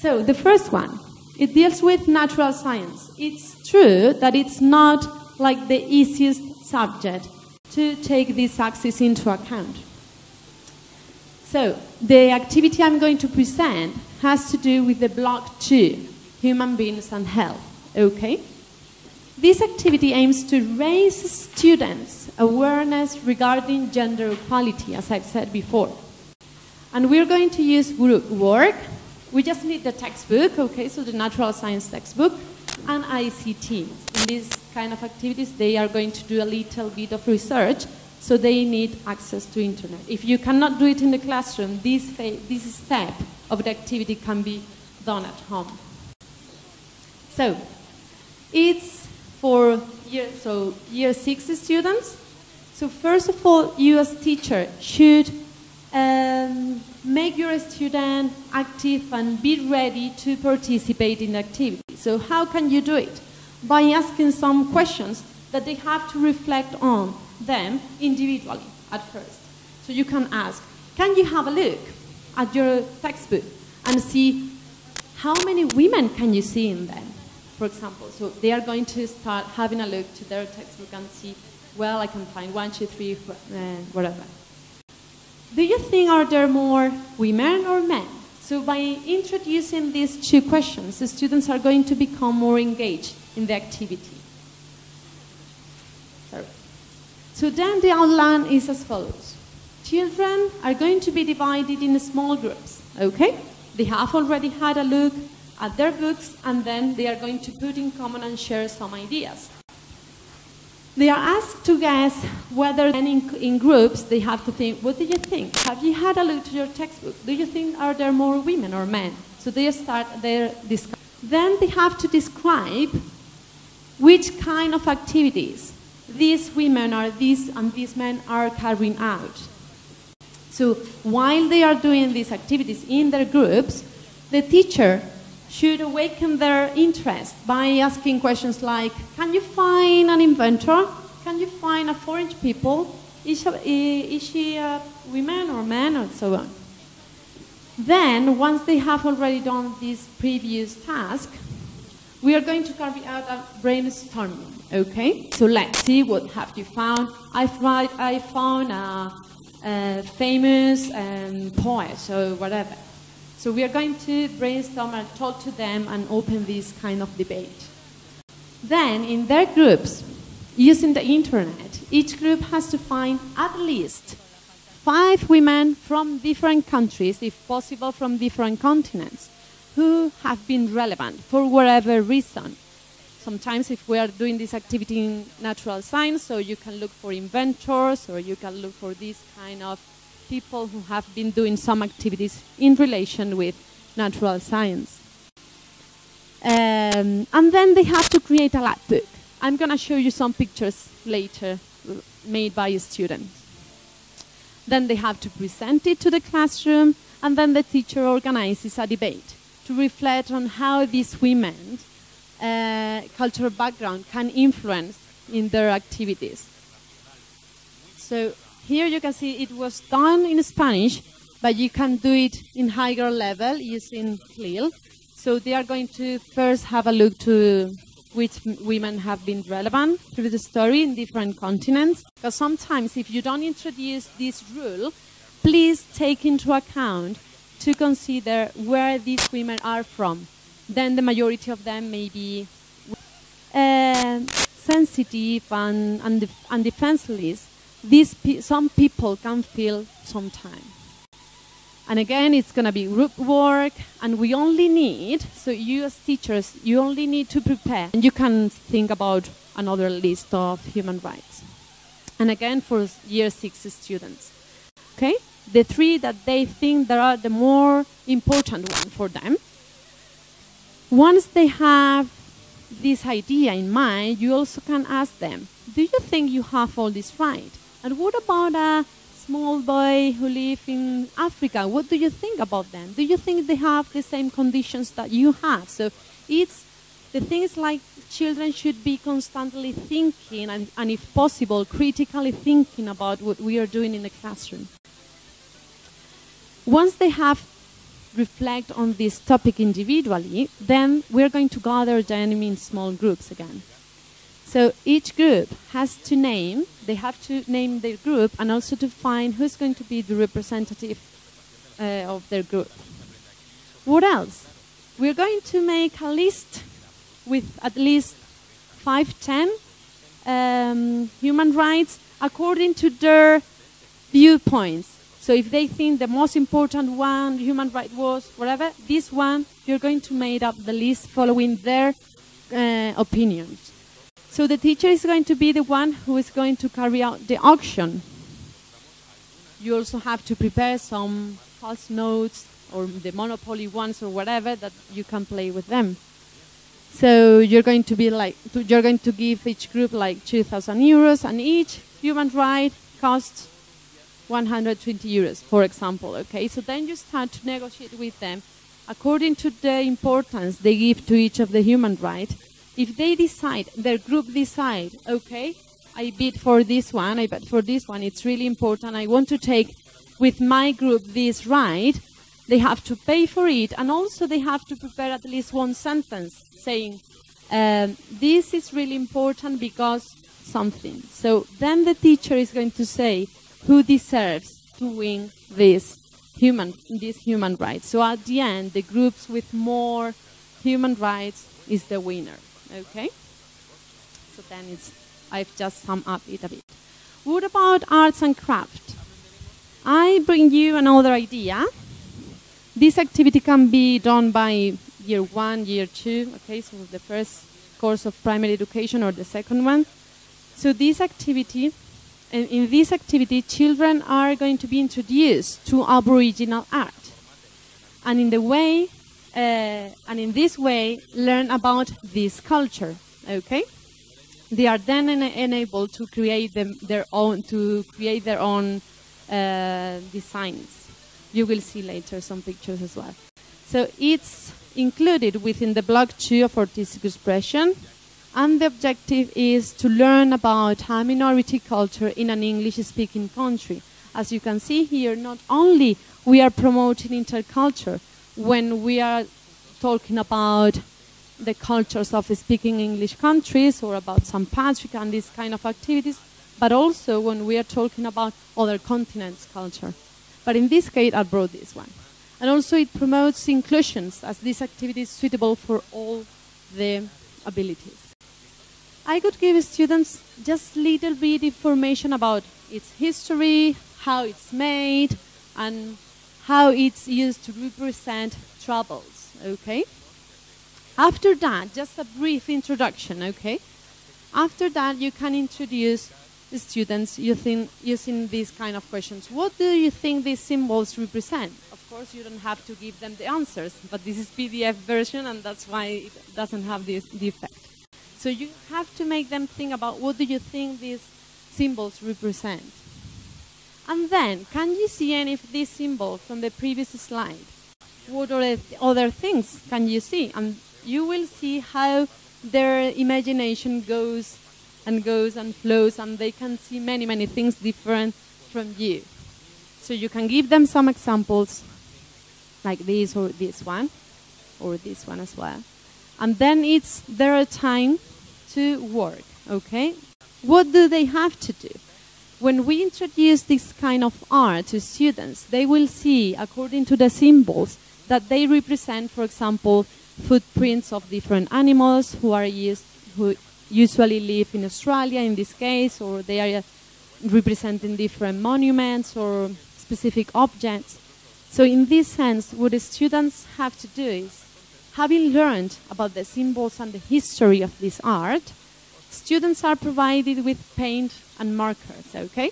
So the first one, it deals with natural science. It's true that it's not like the easiest subject to take this axis into account. So the activity I'm going to present has to do with the block 2, human beings and health, okay? This activity aims to raise students' awareness regarding gender equality, as I've said before. And we're going to use group work. We just need the textbook, okay, so the natural science textbook, and ICT. In these kind of activities, they are going to do a little bit of research, so they need access to internet. If you cannot do it in the classroom, this step of the activity can be done at home. So, it's for year 6 students. So first of all, you as teacher should make your student active and be ready to participate in the activity. So how can you do it? By asking some questions that they have to reflect on them individually at first. So you can ask, can you have a look at your textbook and see how many women can you see in them? For example, so they are going to start having a look to their textbook and see, well, I can find 1, 2, 3, 4, whatever. Do you think are there more women or men? So by introducing these two questions, the students are going to become more engaged in the activity. Sorry. So then the outline is as follows. Children are going to be divided in small groups, okay? They have already had a look at their books, and then they are going to put in common and share some ideas. They are asked to guess whether then in groups they have to think, what do you think? Have you had a look at your textbook? Do you think are there more women or men? So they start their discussion. Then they have to describe which kind of activities these women or these men are carrying out. So while they are doing these activities in their groups, the teacher should awaken their interest by asking questions like, can you find an inventor? Can you find a foreign people? Is she a woman or man, or so on? Then, once they have already done this previous task, we are going to carry out a brainstorming, okay? So let's see, what have you found? I found a famous poet, so whatever. So we are going to brainstorm and talk to them and open this kind of debate. Then, in their groups, using the internet, each group has to find at least 5 women from different countries, if possible from different continents, who have been relevant for whatever reason. Sometimes if we are doing this activity in natural science, so you can look for inventors, or you can look for this kind of people who have been doing some activities in relation with natural science. And then they have to create a lab book. I'm going to show you some pictures later made by students. Then they have to present it to the classroom, and then the teacher organizes a debate to reflect on how these women's cultural background can influence in their activities. So here you can see it was done in Spanish, but you can do it in higher level using CLIL. So they are going to first have a look to which women have been relevant through the story in different continents. Because sometimes if you don't introduce this rule, please take into account to consider where these women are from. Then the majority of them may be sensitive and defenseless. Some people can feel sometimes. And again, it's going to be group work, and we only need, so you as teachers, you only need to prepare. And you can think about another list of human rights. And again, for year 6 students. Okay? The 3 that they think that are the more important one for them. Once they have this idea in mind, you also can ask them, do you think you have all this right? And what about a small boy who lives in Africa? What do you think about them? Do you think they have the same conditions that you have? So it's the things like children should be constantly thinking and if possible, critically thinking about what we are doing in the classroom. Once they have reflect on this topic individually, then we're going to gather the enemy in small groups again. So each group has to name, they have to name their group and also to find who's going to be the representative of their group. What else? We're going to make a list with at least 5-10 human rights according to their viewpoints. So if they think the most important one, human right was, whatever, this one, you're going to make up the list following their opinions. So the teacher is going to be the one who is going to carry out the auction. You also have to prepare some pulse notes or the Monopoly ones or whatever that you can play with them. So you're going to be like, you're going to give each group like 2,000 euros, and each human right costs 120 euros, for example, okay? So then you start to negotiate with them according to the importance they give to each of the human rights. If they decide, their group decide, okay, I bid for this one, I bet for this one, it's really important, I want to take with my group this right, they have to pay for it, and also they have to prepare at least one sentence saying, this is really important because something. So then the teacher is going to say, who deserves to win this human right. So at the end, the groups with more human rights is the winner, okay? So then it's, I've just summed up it a bit. What about arts and craft? I bring you another idea. This activity can be done by year 1, year 2, okay? So the first course of primary education or the second one. So this activity, and in this activity, children are going to be introduced to Aboriginal art, and in this way, learn about this culture. Okay, they are then enabled to create their own designs. You will see later some pictures as well. So it's included within the block 2 of artistic expression. And the objective is to learn about a minority culture in an English-speaking country. As you can see here, not only we are promoting interculture when we are talking about the cultures of speaking English countries or about St. Patrick and these kind of activities, but also when we are talking about other continents' culture. But in this case, I brought this one. And also it promotes inclusions, as this activity is suitable for all the abilities. I could give students just little bit information about its history, how it's made, and how it's used to represent troubles, okay? After that, just a brief introduction, okay? After that, you can introduce the students using these kind of questions. What do you think these symbols represent? Of course, you don't have to give them the answers, but this is PDF version, and that's why it doesn't have this effect. So you have to make them think about what do you think these symbols represent. And then, can you see any of these symbols from the previous slide? What other things can you see? And you will see how their imagination goes and goes and flows, and they can see many, many things different from you. So you can give them some examples, like this or this one, or this one as well. And then it's their time to work, okay? What do they have to do? When we introduce this kind of art to students, they will see, according to the symbols, that they represent, for example, footprints of different animals who usually live in Australia in this case, or they are representing different monuments or specific objects. So in this sense, what the students have to do is, having learned about the symbols and the history of this art, students are provided with paint and markers, okay?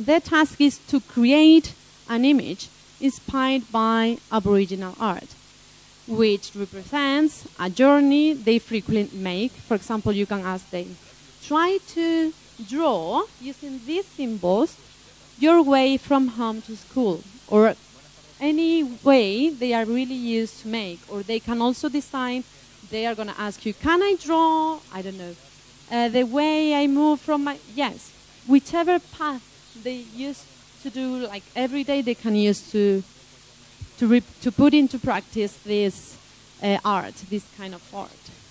Their task is to create an image inspired by Aboriginal art, which represents a journey they frequently make. For example, you can ask them, try to draw, using these symbols, your way from home to school, or any way they are really used to make, or they can also design. They are going to ask you, can I draw, I don't know, the way I move from my, yes, whichever path they used to do, like every day they can use to to put into practice this art, this kind of art.